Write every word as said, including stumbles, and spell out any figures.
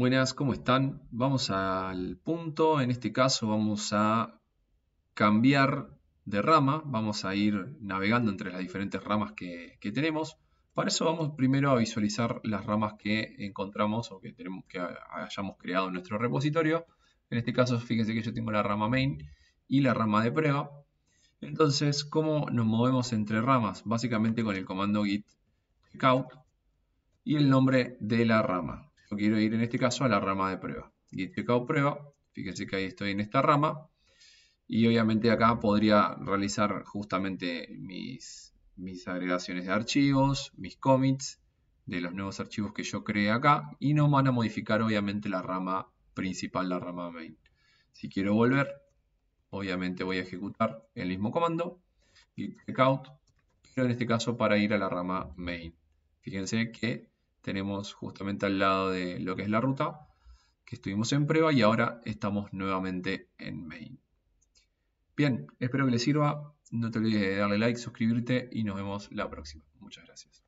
Buenas, ¿cómo están? Vamos al punto. En este caso vamos a cambiar de rama. Vamos a ir navegando entre las diferentes ramas que, que tenemos. Para eso vamos primero a visualizar las ramas que encontramos o que, tenemos, que hayamos creado en nuestro repositorio. En este caso, fíjense que yo tengo la rama main y la rama de prueba. Entonces, ¿cómo nos movemos entre ramas? Básicamente con el comando git checkout y el nombre de la rama. Yo quiero ir en este caso a la rama de prueba. Git checkout prueba. Fíjense que ahí estoy en esta rama. Y obviamente acá podría realizar justamente mis, mis agregaciones de archivos, mis commits de los nuevos archivos que yo creé acá. Y no van a modificar obviamente la rama principal, la rama main. Si quiero volver, obviamente voy a ejecutar el mismo comando, git checkout, pero en este caso para ir a la rama main. Fíjense que tenemos justamente al lado de lo que es la ruta, que estuvimos en prueba y ahora estamos nuevamente en main. Bien, espero que les sirva. No te olvides de darle like, suscribirte y nos vemos la próxima. Muchas gracias.